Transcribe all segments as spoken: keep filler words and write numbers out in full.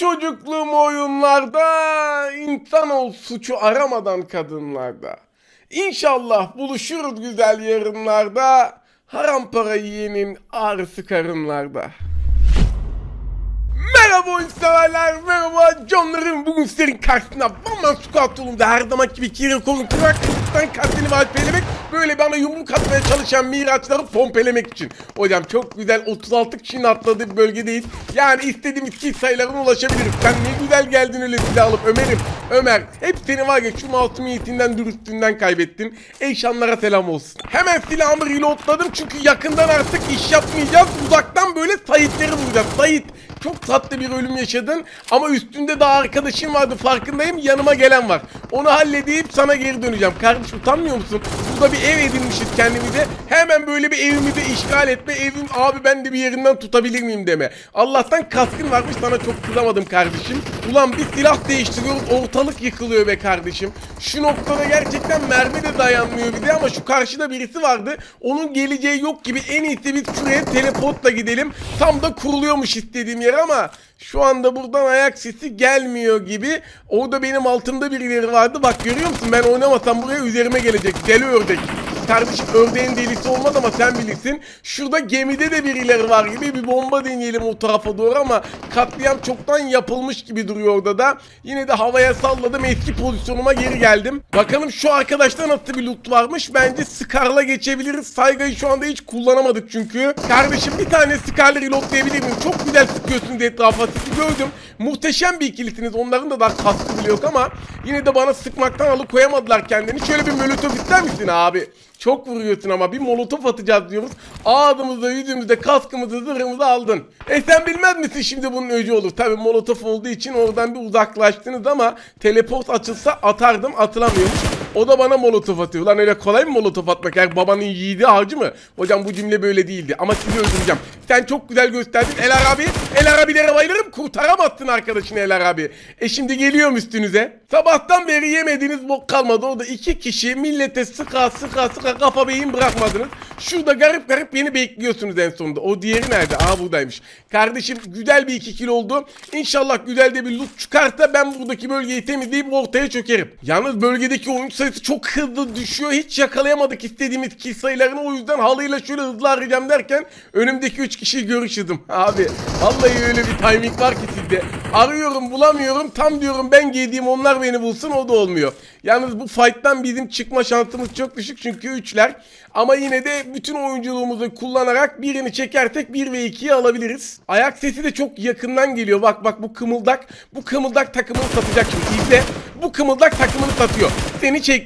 çocukluğum oyunlarda, insanoğlu suçu aramadan kadınlarda. İnşallah buluşuruz güzel yarınlarda, haram para yiyenin ağrısı karınlarda. Merhaba oyun severler, merhaba canlarım. Bugün sizlerin karşısında bamban squat yolunda her zamanki gibi kiri kolun kırak kısıktan kalbini valpelemek, böyle bana yumruk atmaya çalışan miraçları pompelemek için. Hocam çok güzel otuz altı kişinin atladığı bir bölgedeyiz. Yani istediğimiz kişi sayılarına ulaşabiliriz. Sen ne güzel geldin öyle silah alıp Ömer'im. Ömer, hep seni var ya şu masum iyisinden dürüstlüğünden kaybettin. Eyşanlara selam olsun. Hemen silahımı reloadladım çünkü yakından artık iş yapmayacağız. Uzaktan böyle Sait'leri vuracağız. Sait, çok tatlı bir ölüm yaşadın ama üstünde daha arkadaşım vardı, farkındayım, yanıma gelen var. Onu halledip sana geri döneceğim. Kardeşim utanmıyor musun? Burada bir ev edinmişiz kendimize. Hemen böyle bir evimizi işgal etme, evim abi ben de bir yerinden tutabilir miyim deme. Allah'tan kaskın varmış, sana çok kızamadım kardeşim. Ulan bir silah değiştiriyoruz, ortalık yıkılıyor be kardeşim. Şu noktada gerçekten mermi de dayanmıyor bir de ama şu karşıda birisi vardı. Onun geleceği yok gibi, en iyisi biz şuraya teleportla gidelim. Tam da kuruluyormuş istediğim yer ama şu anda buradan ayak sesi gelmiyor gibi. Orada benim altımda birileri vardı. Bak görüyor musun? Ben oynamasam buraya üzerime gelecek. Deli ördek. Kardeşim ördeğin delisi olmaz ama sen bilirsin. Şurada gemide de birileri var gibi, bir bomba deneyelim o tarafa doğru ama katliam çoktan yapılmış gibi duruyor orada da. Yine de havaya salladım, eski pozisyonuma geri geldim. Bakalım şu arkadaştan nasıl bir loot varmış. Bence Scar'la geçebiliriz. Saygayı şu anda hiç kullanamadık çünkü. Kardeşim bir tane Scar'la reloadlayabilir miyim? Çok güzel sıkıyorsunuz etrafa, sizi gördüm. Muhteşem bir ikilisiniz. Onların da daha kaskı bile yok ama yine de bana sıkmaktan alıkoyamadılar kendini. Şöyle bir molotof ister misin abi? Çok vuruyorsun ama bir molotof atacağız diyoruz. Ağzımızda, yüzümüzde, kaskımızı, zırhımızı aldın. E sen bilmez misin şimdi bunun öcü olur? Tabi molotof olduğu için oradan bir uzaklaştınız ama teleport açılsa atardım, atılamıyormuş. O da bana molotof atıyor. Lan öyle kolay mı molotof atmak? Yani babanın yiğidi harcı mı? Hocam bu cümle böyle değildi ama sizi öldüreceğim. Sen çok güzel gösterdin El Arabi. El Arabilere bayılırım, kurtaramazsın arkadaşını El Arabi. E şimdi geliyorum üstünüze. Sabahtan beri yemediğiniz bok kalmadı. Orada iki kişi millete sıka sıka sıka kafa beyin bırakmadınız. Şurada garip garip beni bekliyorsunuz en sonunda. O diğeri nerede? Aa buradaymış. Kardeşim güzel bir iki kilo oldu. İnşallah güzel de bir loot çıkarsa ben buradaki bölgeyi temizleyip ortaya çökerim. Yalnız bölgedeki oyuncu sayısı çok hızlı düşüyor. Hiç yakalayamadık istediğimiz kill sayılarını. O yüzden halıyla şöyle hızlı arayacağım derken önümdeki üç kişi görüşürdüm. Abi vallahi öyle bir timing var ki sizde. Arıyorum bulamıyorum. Tam diyorum ben gideyim onlar beni bulsun, o da olmuyor. Yalnız bu fight'tan bizim çıkma şansımız çok düşük çünkü üçler. Ama yine de bütün oyunculuğumuzu kullanarak birini çekersek bir ve ikiyi alabiliriz. Ayak sesi de çok yakından geliyor. Bak bak bu kımıldak. Bu kımıldak takımını satacak şimdi. İzle. Bu kımıldak takımını satıyor. Seni çektim.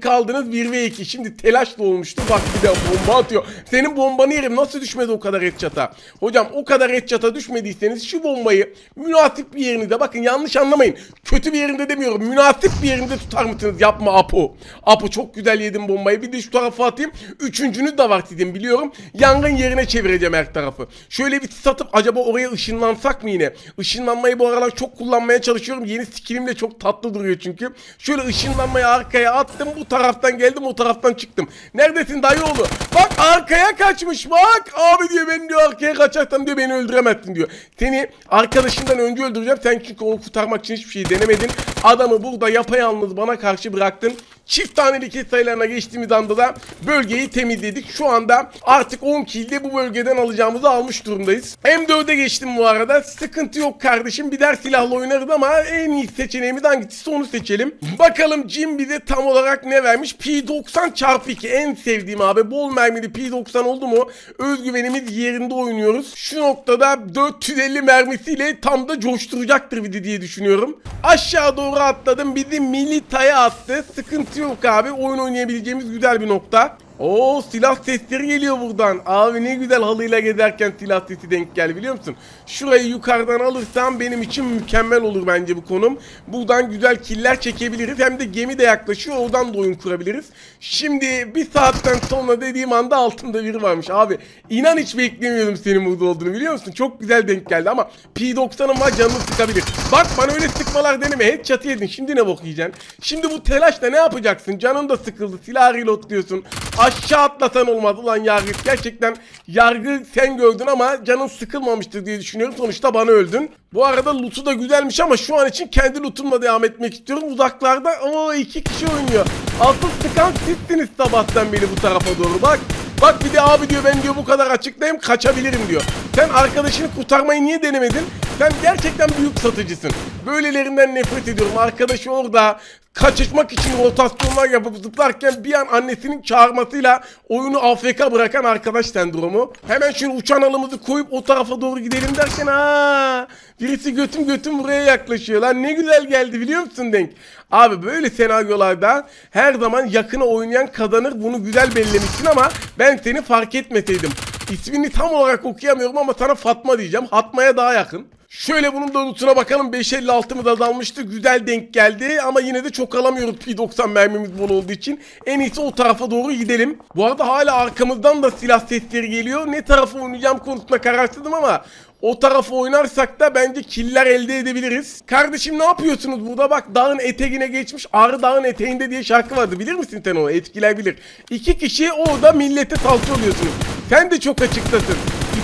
Kaldınız bir ve iki. Şimdi telaşla olmuştu. Bak bir de bomba atıyor. Senin bombanı yerim. Nasıl düşmedi o kadar headshot'a? Hocam o kadar headshot'a düşmediyseniz şu bombayı münasip bir yerinize, bakın yanlış anlamayın. Kötü bir yerinde demiyorum. Münasip bir yerinde tutar mısınız? Yapma Apo. Apo çok güzel yedim bombayı. Bir de şu tarafa atayım. Üçüncünüz de var dedim biliyorum. Yangın yerine çevireceğim her tarafı. Şöyle bir satıp acaba oraya ışınlansak mı yine? Işınlanmayı bu aralar çok kullanmaya çalışıyorum. Yeni skillimle çok tatlı duruyor çünkü. Şöyle ışınlanmayı arkaya attım. Bu taraftan geldim, o taraftan çıktım. Neredesin dayıoğlu? Bak arkaya kaçmış bak. Abi diyor ben diyor arkaya kaçarsam diyor beni öldüremezsin diyor. Seni arkadaşından önce öldüreceğim. Sen çünkü onu kurtarmak için hiçbir şey denemedin. Adamı burada yapayalnız bana karşı bıraktın. Çift taneli kill sayılarına geçtiğimiz anda da bölgeyi temizledik. Şu anda artık on kill'de bu bölgeden alacağımızı almış durumdayız. M dört'e geçtim bu arada. Sıkıntı yok kardeşim. Bir der silahla oynarız ama en iyi seçeneğimiz hangisi onu seçelim. Bakalım Jim bize tam olarak ne vermiş? P doksan çarpı iki. En sevdiğim abi. Bol mermili P doksan oldu mu özgüvenimiz yerinde, oynuyoruz. Şu noktada dört yüz elli mermisiyle tam da coşturacaktır bizi diye düşünüyorum. Aşağı doğru atladım. Bizi Milita'ya attı. Sıkıntı yok abi, oyun oynayabileceğimiz güzel bir nokta. Oo silah sesleri geliyor buradan. Abi ne güzel halıyla gezerken silah sesi denk geldi biliyor musun? Şurayı yukarıdan alırsam benim için mükemmel olur bence bu konum. Buradan güzel killer çekebiliriz. Hem de gemi de yaklaşıyor, oradan da oyun kurabiliriz. Şimdi bir saatten sonra dediğim anda altımda biri varmış abi. İnan hiç beklemiyordum senin burada olduğunu biliyor musun? Çok güzel denk geldi ama P doksan'ım var, canını sıkabilir. Bak bana öyle sıkmalar deneme, headshot yedin. Şimdi ne bok yiyeceksin? Şimdi bu telaşla ne yapacaksın? Canın da sıkıldı, silah reload diyorsun. aşağı atlatan olmadı lan yargı. Gerçekten yargı sen gördün ama canın sıkılmamıştır diye düşünüyorum. Sonuçta bana öldün. Bu arada loot'u da güzelmiş ama şu an için kendi loot'umla devam etmek istiyorum. Uzaklarda o iki kişi oynuyor. Altın sıkan sizsiniz sabahtan beri bu tarafa doğru bak. Bak bir de abi diyor ben diyor bu kadar açıklayayım kaçabilirim diyor. Sen arkadaşını kurtarmayı niye denemedin? Sen gerçekten büyük satıcısın. Böylelerinden nefret ediyorum. Arkadaşı orada kaçışmak için rotasyonlar yapıp zıplarken bir an annesinin çağırmasıyla oyunu A F K bırakan arkadaş sendromu. Hemen şimdi uçan alımızı koyup o tarafa doğru gidelim derken ha birisi götüm götüm buraya yaklaşıyor. Lan ne güzel geldi biliyor musun Denk? Abi böyle senaryolarda her zaman yakına oynayan kazanır, bunu güzel bellemişsin ama ben seni fark etmeseydim. İsmini tam olarak okuyamıyorum ama sana Fatma diyeceğim. Hatma'ya daha yakın. Şöyle bunun da lootuna bakalım. beş elli altımız azalmıştı. Güzel denk geldi ama yine de çok alamıyoruz. P doksan mermimiz bol olduğu için. En iyisi o tarafa doğru gidelim. Bu arada hala arkamızdan da silah sesleri geliyor. Ne tarafa oynayacağım konusunda kararsızım ama o tarafa oynarsak da bence killer elde edebiliriz. Kardeşim ne yapıyorsunuz burada? Bak dağın eteğine geçmiş. Arı dağın eteğinde diye şarkı vardı. Bilir misin sen onu? Etkiler bilir. İki kişi orada millete salça oluyorsunuz. Sen de çok açıklasın.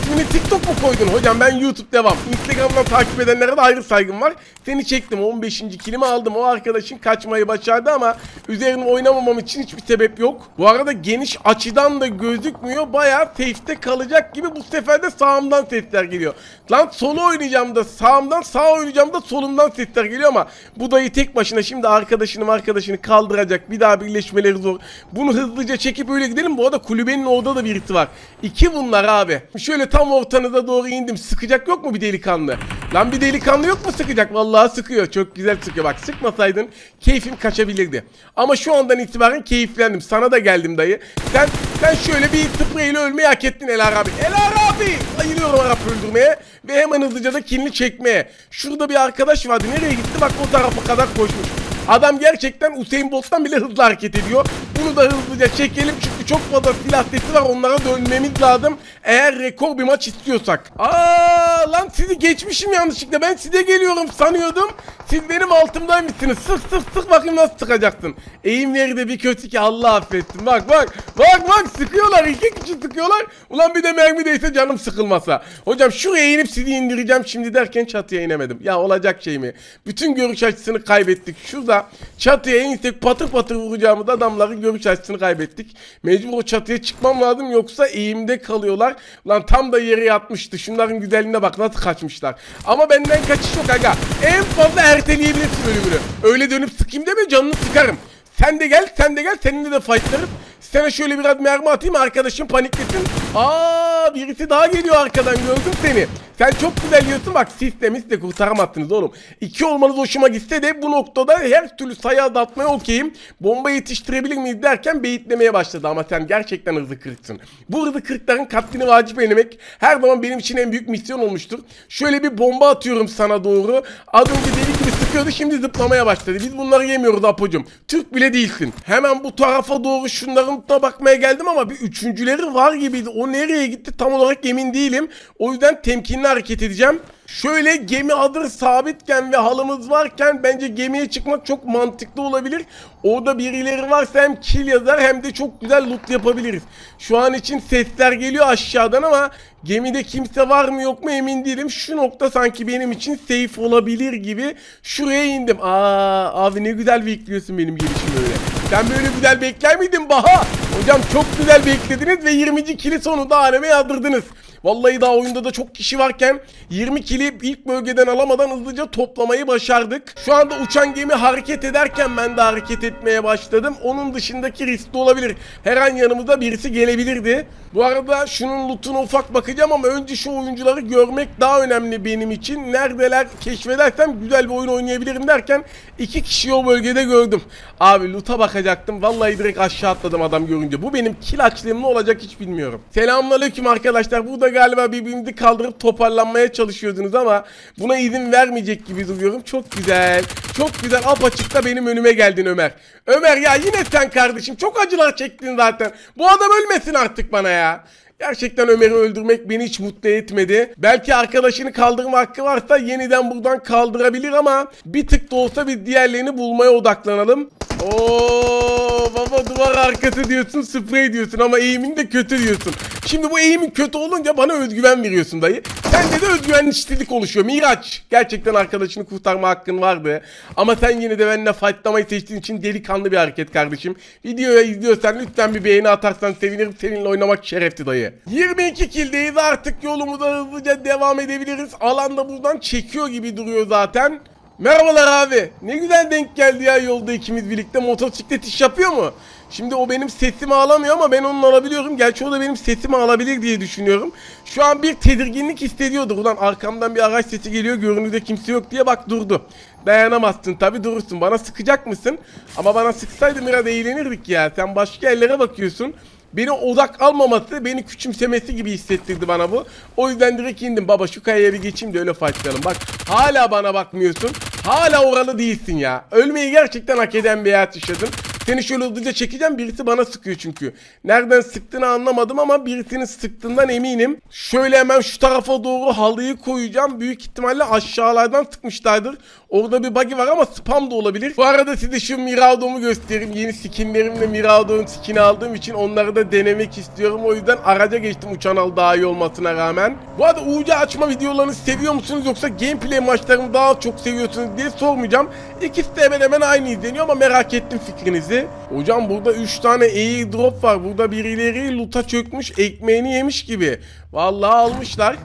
İsmini TikTok mu koydun? Hocam ben YouTube devam. Instagram'dan takip edenlere de ayrı saygım var. Seni çektim. on beşinci kilimi aldım. O arkadaşın kaçmayı başardı ama üzerine oynamamam için hiçbir sebep yok. Bu arada geniş açıdan da gözükmüyor. Bayağı safe'te kalacak gibi. Bu sefer de sağımdan sesler geliyor. Lan solu oynayacağım da sağımdan, sağ oynayacağım da solumdan sesler geliyor ama bu dayı tek başına şimdi arkadaşını arkadaşını kaldıracak. Bir daha birleşmeleri zor. Bunu hızlıca çekip öyle gidelim. Bu arada kulübenin orada da birisi var. İki bunlar abi. Şöyle tam ortanıza doğru indim. Sıkacak yok mu bir delikanlı? Lan bir delikanlı yok mu sıkacak? Vallahi sıkıyor. Çok güzel sıkıyor. Bak sıkmasaydın keyfim kaçabilirdi. Ama şu andan itibaren keyiflendim. Sana da geldim dayı. Sen sen şöyle bir tıpreyle ölmeyi hak ettin Elar abi. Elar abi! Bayılıyorum Arap öldürmeye ve hemen hızlıca da kinli çekmeye. Şurada bir arkadaş vardı. Nereye gitti? Bak o tarafa kadar koşmuş. Adam gerçekten Usain Bolt'tan bile hızlı hareket ediyor. Bunu da hızlıca çekelim çünkü çok fazla silah sesi var, onlara dönmemiz lazım eğer rekor bir maç istiyorsak. Aa lan sizi geçmişim yanlışlıkla, ben size geliyorum sanıyordum. Siz benim altımdaymışsınız. Sık sık sık, bakayım nasıl sıkacaksın. Eğimleri de bir kötü ki Allah affetsin. Bak bak bak bak sıkıyorlar, iki kişi sıkıyorlar. Ulan bir de mermi değse canım sıkılmasa. Hocam şuraya inip sizi indireceğim şimdi derken çatıya inemedim. Ya olacak şey mi? Bütün görüş açısını kaybettik. Şurada çatıya insek patır patır vuracağımız adamların görüş açısını kaybettik. Mecbur o çatıya çıkmam lazım yoksa eğimde kalıyorlar. Ulan tam da yere yatmıştı. Şunların güzelliğine bak nasıl kaçmışlar. Ama benden kaçış yok aga. En fazla erteleyebilirsin ölümünü. Öyle dönüp sıkayım deme, canını sıkarım. Sen de gel, sen de gel, seninle de fightlarım. Sana şöyle biraz mermi atayım arkadaşım paniklesin. Aa birisi daha geliyor arkadan, gördüm seni. Sen çok güzel yiyorsun bak, sistemist de kurtaramattınız oğlum. İki olmanız hoşuma gitse de bu noktada her türlü sayı azaltmaya okeyim. Bomba yetiştirebilir miyiz derken beyitlemeye başladı ama sen gerçekten hızlı kırksın. Bu hızlı kırkların katlini vacip eylemek her zaman benim için en büyük misyon olmuştur. Şöyle bir bomba atıyorum sana doğru. Az önce deli gibi sıkıyordu, şimdi zıplamaya başladı. Biz bunları yemiyoruz apocum. Türk bile değilsin. Hemen bu tarafa doğru şunların da bakmaya geldim ama bir üçüncüleri var gibiydi. O nereye gitti tam olarak emin değilim. O yüzden temkinli hareket edeceğim. Şöyle gemi hazır sabitken ve halımız varken bence gemiye çıkmak çok mantıklı olabilir. Orada birileri varsa hem kill yazar hem de çok güzel loot yapabiliriz. Şu an için sesler geliyor aşağıdan ama gemide kimse var mı yok mu emin değilim. Şu nokta sanki benim için safe olabilir gibi. Şuraya indim. Aa abi ne güzel bekliyorsun benim gelişimi öyle. Sen böyle güzel bekler miydin Baha? Hocam çok güzel beklediniz ve yirminci kili sonunda aleme yazdırdınız. Vallahi daha oyunda da çok kişi varken yirmi kili ilk bölgeden alamadan hızlıca toplamayı başardık. Şu anda uçan gemi hareket ederken ben de hareket etmeye başladım. Onun dışındaki riskli olabilir. Her an yanımıza birisi gelebilirdi. Bu arada şunun loot'una ufak bakacağım ama önce şu oyuncuları görmek daha önemli benim için. Neredeler keşfedersem güzel bir oyun oynayabilirim derken iki kişiyi o bölgede gördüm. Abi loot'a bakacaktım. Vallahi direkt aşağı atladım adam görünce. Bu benim kill açlığım, ne olacak hiç bilmiyorum. Selamünaleyküm arkadaşlar. Burada galiba birbirimizi kaldırıp toparlanmaya çalışıyordunuz ama buna izin vermeyecek gibi duruyorum. Çok güzel. Çok güzel. Apaçıkta benim önüme geldin Ömer. Ömer ya yine sen kardeşim. Çok acılar çektin zaten. Bu adam ölmesin artık bana ya. Gerçekten Ömer'i öldürmek beni hiç mutlu etmedi. Belki arkadaşını kaldırma hakkı varsa yeniden buradan kaldırabilir ama bir tık da olsa bir diğerlerini bulmaya odaklanalım. Oo. baba baba duvar arkası diyorsun, sprey diyorsun ama eğimin de kötü diyorsun. Şimdi bu eğimin kötü olunca bana özgüven veriyorsun dayı. Sende de özgüvenlisizlik oluşuyor. Miraç, gerçekten arkadaşını kurtarma hakkın vardı. Ama sen yine de benimle fightlamayı seçtiğin için delikanlı bir hareket kardeşim. Videoya izliyorsan lütfen bir beğeni atarsan sevinirim. Seninle oynamak şerefti dayı. yirmi iki kildeyiz, artık yolumuza hızlıca devam edebiliriz. Alan da buradan çekiyor gibi duruyor zaten. Merhabalar abi. Ne güzel denk geldi ya yolda ikimiz birlikte. Motosiklet iş yapıyor mu? Şimdi o benim sesimi alamıyor ama ben onun alabiliyorum. Gerçi o da benim sesimi alabilir diye düşünüyorum. Şu an bir tedirginlik hissediyordu. Ulan arkamdan bir araç sesi geliyor, görünürde kimse yok diye bak durdu. Dayanamazsın tabi, durursun. Bana sıkacak mısın? Ama bana sıksaydın biraz eğlenirdik ya. Sen başka yerlere bakıyorsun. Beni odak almaması, beni küçümsemesi gibi hissettirdi bana bu. O yüzden direkt indim. Baba şu kayaya bir geçeyim de öyle fightlayalım. Bak hala bana bakmıyorsun. Hala oralı değilsin ya. Ölmeyi gerçekten hak eden bir hayat yaşadın. Seni şöyle hızlıca çekeceğim. Birisi bana sıkıyor çünkü. Nereden sıktığını anlamadım ama birisinin sıktığından eminim. Şöyle hemen şu tarafa doğru halıyı koyacağım. Büyük ihtimalle aşağılardan sıkmışlardır. Orada bir buggy var ama spam da olabilir. Bu arada size şu Mirado'mu göstereyim. Yeni skinlerimle Mirado'nun skin'i aldığım için onları da denemek istiyorum. O yüzden araca geçtim uçan al daha iyi olmasına rağmen. Bu arada U C açma videolarını seviyor musunuz yoksa gameplay maçlarını daha çok seviyorsunuz diye sormayacağım. İkisi de hemen hemen aynı izleniyor ama merak ettim fikrinizi. Hocam burada üç tane airdrop var. Burada birileri loot'a çökmüş, ekmeğini yemiş gibi. Vallahi almışlar.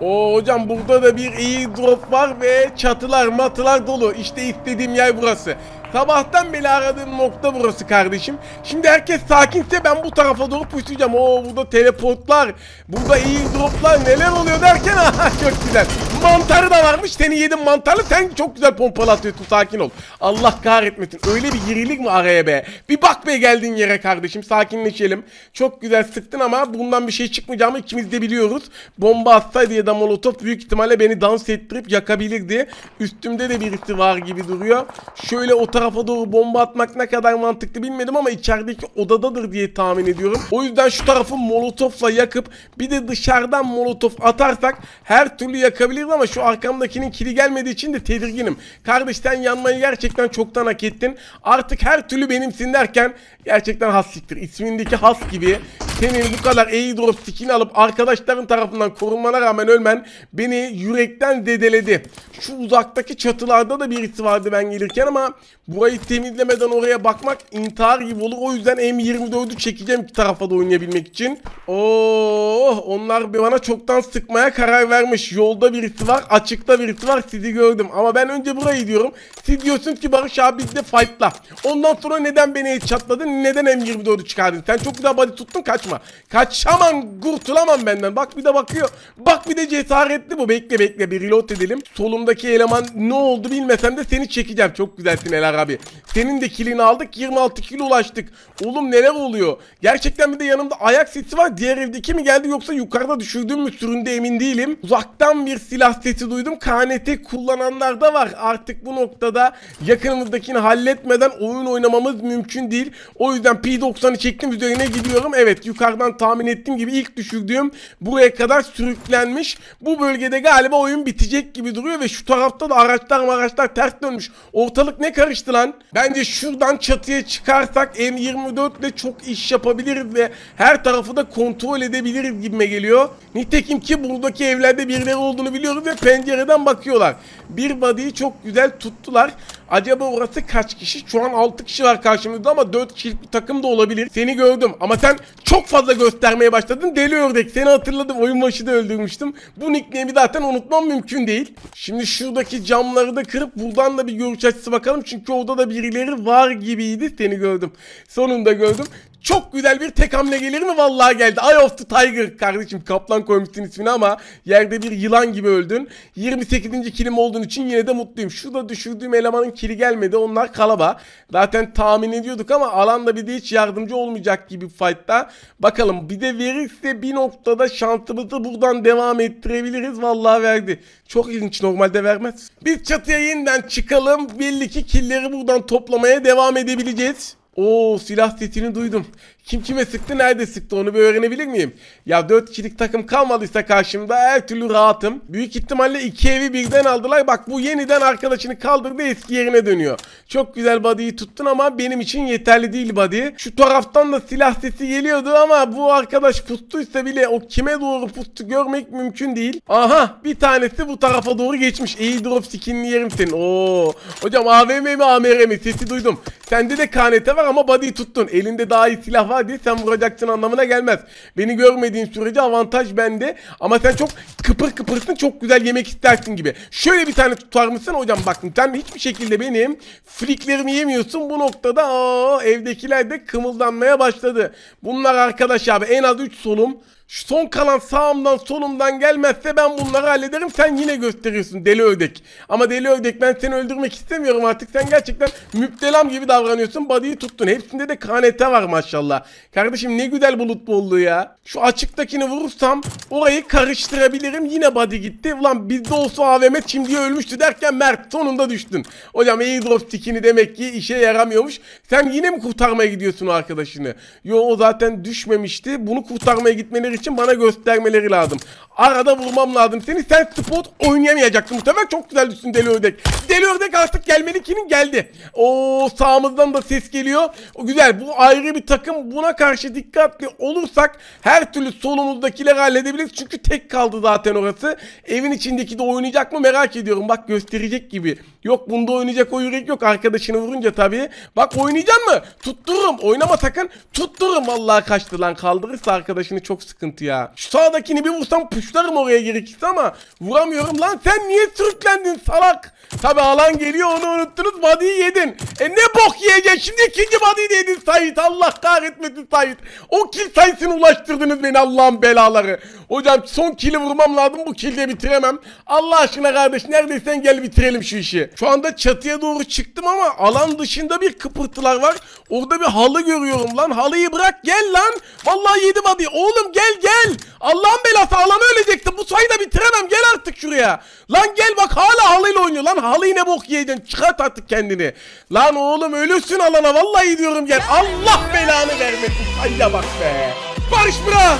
Oo hocam burada da bir airdrop var ve çatılar matılar dolu. İşte istediğim yer burası. Sabahtan beri aradığım nokta burası kardeşim. Şimdi herkes sakinse ben bu tarafa doğru pushlayacağım. Oo burada teleportlar, burada airdroplar, neler oluyor derken aha çok güzel. Mantarı da varmış, seni yedim mantarlı, sen çok güzel pompalı atıyorsun, sakin ol. Allah kahretmesin, öyle bir girilik mi araya be? Bir bak be geldiğin yere kardeşim, sakinleşelim. Çok güzel sıktın ama bundan bir şey çıkmayacağımı ikimiz de biliyoruz. Bomba atsaydı ya da molotof büyük ihtimalle beni dans ettirip yakabilirdi. Üstümde de birisi var gibi duruyor. Şöyle o tarafa doğru bomba atmak ne kadar mantıklı bilmedim ama içerideki odadadır diye tahmin ediyorum. O yüzden şu tarafı molotofla yakıp bir de dışarıdan molotof atarsak her türlü yakabiliriz ama şu arkamdakinin kili gelmediği için de tedirginim. Kardeş sen yanmayı gerçekten çoktan hak ettin. Artık her türlü benimsin derken gerçekten hassiktir. İsmindeki has gibi senin bu kadar airdrop skin'i alıp arkadaşların tarafından korunmana rağmen ölmen beni yürekten zedeledi. Şu uzaktaki çatılarda da birisi vardı ben gelirken ama burayı temizlemeden oraya bakmak intihar gibi olur. O yüzden M yirmi dördü çekeceğim iki tarafa da oynayabilmek için. Oo, onlar bana çoktan sıkmaya karar vermiş. Yolda birisi var, açıkta birisi var, sizi gördüm. Ama ben önce burayı diyorum. Siz diyorsunuz ki Barış abi bizde fightla. Ondan sonra neden beni el çatladın? Neden M yirmi dördü çıkardın? Sen çok güzel body tuttun, kaçma. Kaçamam, kurtulamam benden. Bak bir de bakıyor. Bak bir de cesaretli bu. Bekle bekle bir reload edelim. Solumdaki eleman ne oldu bilmesem de seni çekeceğim. Çok güzelsin helal abi. Senin de kilini aldık. yirmi altı kilo ulaştık. Oğlum neler oluyor? Gerçekten bir de yanımda ayak sesi var. Diğer evdeki mi geldi yoksa yukarıda düşürdüğüm mü süründü emin değilim. Uzaktan bir silah sesi duydum. K N T kullananlar da var. Artık bu noktada yakınımızdakini halletmeden oyun oynamamız mümkün değil. O yüzden P doksanı çektim, üzerine gidiyorum. Evet yukarıdan tahmin ettiğim gibi ilk düşürdüğüm buraya kadar sürüklenmiş. Bu bölgede galiba oyun bitecek gibi duruyor ve şu tarafta da araçlar maraçlar ters dönmüş. Ortalık ne karıştı lan. Bence şuradan çatıya çıkarsak M yirmi dört ile çok iş yapabiliriz ve her tarafı da kontrol edebiliriz gibime geliyor. Nitekim ki buradaki evlerde birileri olduğunu biliyoruz ve pencereden bakıyorlar. Bir body'yi çok güzel tuttular. Acaba orası kaç kişi? Şu an altı kişi var karşımızda ama dört kişilik bir takım da olabilir. Seni gördüm ama sen çok fazla göstermeye başladın. Deli ördek, seni hatırladım. Oyun başı da öldürmüştüm. Bu nickname'i zaten unutmam mümkün değil. Şimdi şuradaki camları da kırıp buradan da bir görüş açısı bakalım. Çünkü orada da birileri var gibiydi. Seni gördüm. Sonunda gördüm. Çok güzel bir tek hamle gelir mi? Vallahi geldi. Eye of the Tiger kardeşim. Kaplan koymuşsun ismini ama yerde bir yılan gibi öldün. yirmi sekizinci kilim olduğun için yine de mutluyum. Şurada düşürdüğüm elemanın kili gelmedi. Onlar kalaba. Zaten tahmin ediyorduk ama alanda bir de hiç yardımcı olmayacak gibi fight'ta. Bakalım bir de verirse bir noktada şansımızı buradan devam ettirebiliriz. Vallahi verdi. Çok ilginç. Normalde vermez. Biz çatıya yeniden çıkalım. Belli ki killeri buradan toplamaya devam edebileceğiz. Oo silah sesini duydum. Kim kime sıktı, nerede sıktı onu bir öğrenebilir miyim? Ya dört kişilik takım kalmadıysa karşımda her türlü rahatım. Büyük ihtimalle iki evi birden aldılar. Bak bu yeniden arkadaşını kaldırdı, eski yerine dönüyor. Çok güzel body'yi tuttun ama benim için yeterli değil body. Şu taraftan da silah sesi geliyordu ama bu arkadaş pustuysa bile o kime doğru pustu görmek mümkün değil. Aha, bir tanesi bu tarafa doğru geçmiş. Airdrop skinini yerim senin. Oo. Hocam A W M mi A M R mi? Sesi duydum. Sende de K N T var ama body'yi tuttun. Elinde daha iyi silah var diye sen vuracaksın anlamına gelmez. Beni görmediğin sürece avantaj bende. Ama sen çok kıpır kıpırsın, çok güzel yemek istersin gibi. Şöyle bir tane tutar mısın hocam? Bakın sen hiçbir şekilde benim fliklerimi yemiyorsun. Bu noktada o evdekiler de kımıldanmaya başladı. Bunlar arkadaş abi en az üç solum. Şu son kalan sağımdan solumdan gelmezse ben bunları hallederim. Sen yine gösteriyorsun deli ödek. Ama deli ödek, ben seni öldürmek istemiyorum artık. Sen gerçekten müptelam gibi davranıyorsun. Body'yi tuttun. Hepsinde de K N T var maşallah. Kardeşim ne güzel bulut bolluğu ya. Şu açıktakini vurursam orayı karıştırabilirim. Yine body gitti. Ulan bizde olsa A W M şimdiye ölmüştü derken Mert sonunda düştün. Hocam airdrop stikini demek ki işe yaramıyormuş. Sen yine mi kurtarmaya gidiyorsun arkadaşını? Yo, o zaten düşmemişti. Bunu kurtarmaya gitmeleri için bana göstermeleri lazım. Arada vurmam lazım seni. Sen spot oynayamayacaktın. Muhtemelen çok güzel düştün deli ördek. Deli ördek artık gelmedi, kimin geldi. O sağımızdan da ses geliyor. O güzel. Bu ayrı bir takım. Buna karşı dikkatli olursak her türlü solumuzdakileri halledebiliriz. Çünkü tek kaldı zaten orası. Evin içindeki de oynayacak mı merak ediyorum. Bak gösterecek gibi. Yok bunda oynayacak o yürek yok. Arkadaşını vurunca tabii. Bak oynayacaksın mı? Tuttururum. Oynama sakın. Tuttururum. Vallahi kaçtı lan. Kaldırırsa arkadaşını çok sıkıntı ya. Şu sağdakini bir vursam puşlarım oraya gerekirse ama vuramıyorum lan. Sen niye sürüklendin salak? Tabi alan geliyor, onu unuttunuz. Body'yi yedin. E ne bok yiyeceksin şimdi, ikinci body'yi de yedin Sait. Allah kahretmesin Sait. O kill sayısını ulaştırdınız beni Allah'ın belaları. Hocam son kill'i vurmam lazım, bu kill'de bitiremem. Allah aşkına kardeş neredeysen gel bitirelim şu işi. Şu anda çatıya doğru çıktım ama alan dışında bir kıpırtılar var. Orada bir halı görüyorum lan. Halıyı bırak gel lan. Vallahi yedi body'yi. Oğlum gel gel. Allah'ın belası alanı ölecekti. Bu sayı da bitiremem. Gel artık şuraya. Lan gel bak hala halıyla oynuyor. Lan halıyı ne bok yiyeceksin. Çıkart artık kendini. Lan oğlum ölürsün alana. Vallahi diyorum gel. Allah belanı vermesin. Sayıya bak be. Bariş Bra.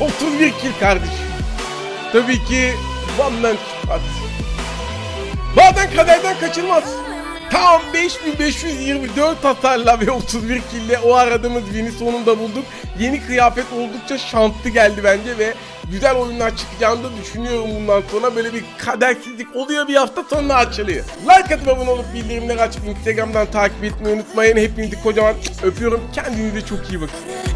otuz bir kill kardeşim. Tabii ki one man squad. Bazen kaderden kaçılmaz. Tam beş bin beş yüz yirmi dört hasarla ve otuz bir kille o aradığımız win'i sonunda bulduk. Yeni kıyafet oldukça şanslı geldi bence ve güzel oyunlar çıkacağını da düşünüyorum bundan sonra. Böyle bir kadersizlik oluyor, bir hafta sonra açılıyor. Like atıp abone olup bildirimleri açıp Instagram'dan takip etmeyi unutmayın. Hepinizi kocaman öpüyorum. Kendinize çok iyi bakın.